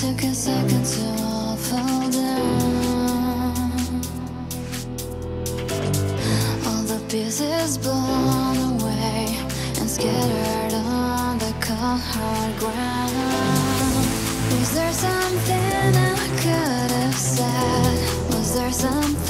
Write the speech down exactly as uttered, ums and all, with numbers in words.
took a second to all fall down. All the pieces blown away and scattered on the cold hard ground. Was there something I could have said? Was there something